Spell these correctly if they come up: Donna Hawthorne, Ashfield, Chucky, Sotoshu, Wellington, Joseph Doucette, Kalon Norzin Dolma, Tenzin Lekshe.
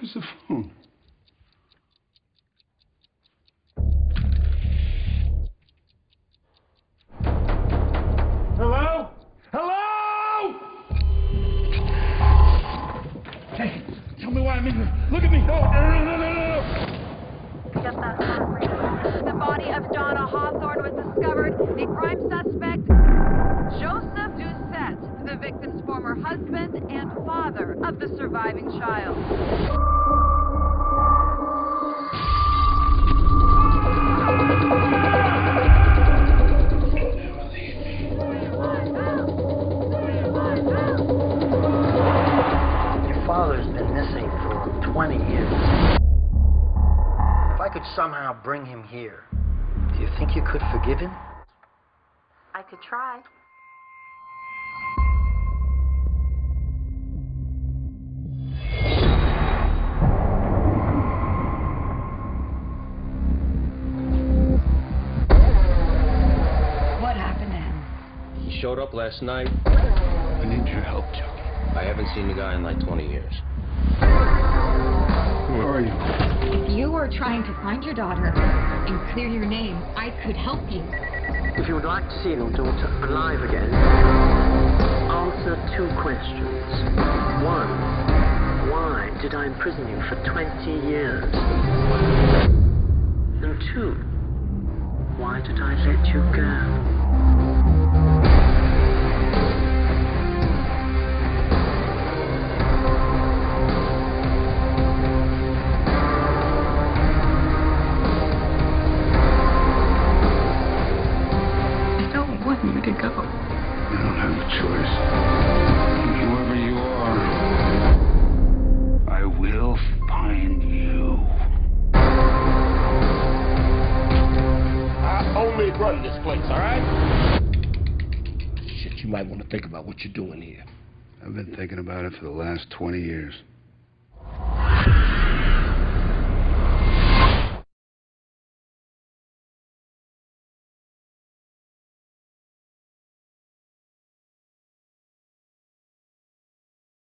Is the phone? Hello? Hello? Hey, tell me why I'm in here. Look at me. No, no. Just that quickly. The body of Donna Hawthorne was discovered. The prime suspect, Joseph Doucette, the victim's former husband and father of the surviving child. Somehow bring him here. Do you think you could forgive him? I could try. What happened to him? He showed up last night. I need your help, Chucky. I haven't seen the guy in like 20 years. Where are you? If you were trying to find your daughter and clear your name, I could help you. If you would like to see your daughter alive again, answer two questions. One, why did I imprison you for 20 years? And two, why did I let you go? Go. You don't have a choice. Whoever you are, I will find you. I only run this place, all right? Shit, you might want to think about what you're doing here. I've been thinking about it for the last 20 years.